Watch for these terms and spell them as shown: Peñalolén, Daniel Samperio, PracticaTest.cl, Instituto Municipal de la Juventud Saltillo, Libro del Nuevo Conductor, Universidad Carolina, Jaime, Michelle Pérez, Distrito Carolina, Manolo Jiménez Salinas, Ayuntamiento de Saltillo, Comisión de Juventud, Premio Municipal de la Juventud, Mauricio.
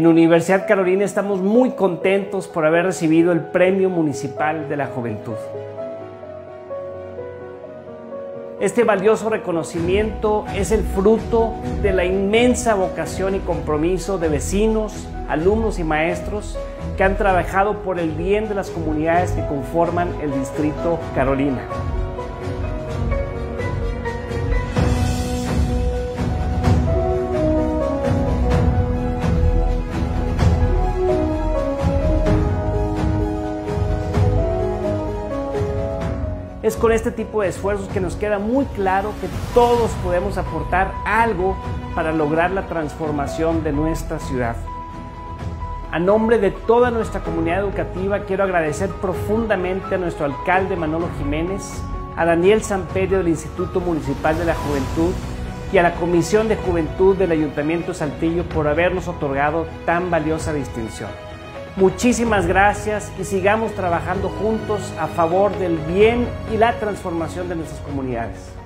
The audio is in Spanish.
En Universidad Carolina estamos muy contentos por haber recibido el Premio Municipal de la Juventud. Este valioso reconocimiento es el fruto de la inmensa vocación y compromiso de vecinos, alumnos y maestros que han trabajado por el bien de las comunidades que conforman el Distrito Carolina. Es con este tipo de esfuerzos que nos queda muy claro que todos podemos aportar algo para lograr la transformación de nuestra ciudad. A nombre de toda nuestra comunidad educativa, quiero agradecer profundamente a nuestro alcalde Manolo Jiménez, a Daniel Samperio del Instituto Municipal de la Juventud y a la Comisión de Juventud del Ayuntamiento de Saltillo por habernos otorgado tan valiosa distinción. Muchísimas gracias y sigamos trabajando juntos a favor del bien y la transformación de nuestras comunidades.